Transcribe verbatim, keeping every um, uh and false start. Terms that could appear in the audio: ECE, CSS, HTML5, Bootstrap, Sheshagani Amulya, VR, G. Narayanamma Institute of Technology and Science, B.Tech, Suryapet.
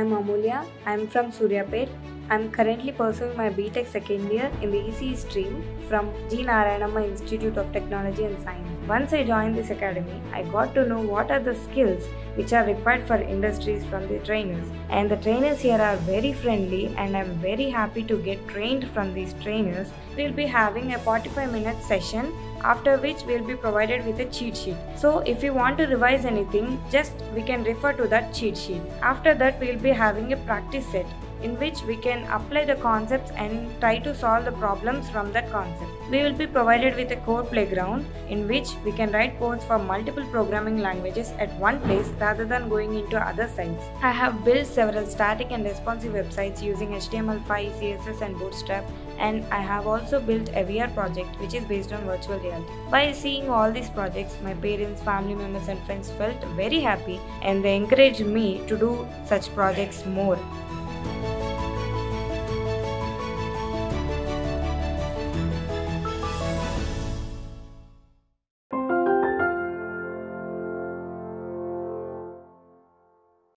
I'm Amulya. I'm from Suryapet. I'm currently pursuing my B Tech second year in the E C E stream from G. Narayanamma Institute of Technology and Science. Once I joined this academy, I got to know what are the skills which are required for industries from the trainers. And the trainers here are very friendly, and I'm very happy to get trained from these trainers. We'll be having a forty-five minute session, after which we'll be provided with a cheat sheet. So if you want to revise anything, just we can refer to that cheat sheet. After that, we'll be having a practice set, in which we can apply the concepts and try to solve the problems from that concept. We will be provided with a code playground, in which we can write codes for multiple programming languages at one place rather than going into other sites. I have built several static and responsive websites using H T M L five, C S S and Bootstrap, and I have also built a V R project which is based on virtual reality. By seeing all these projects, my parents, family members and friends felt very happy, and they encouraged me to do such projects more.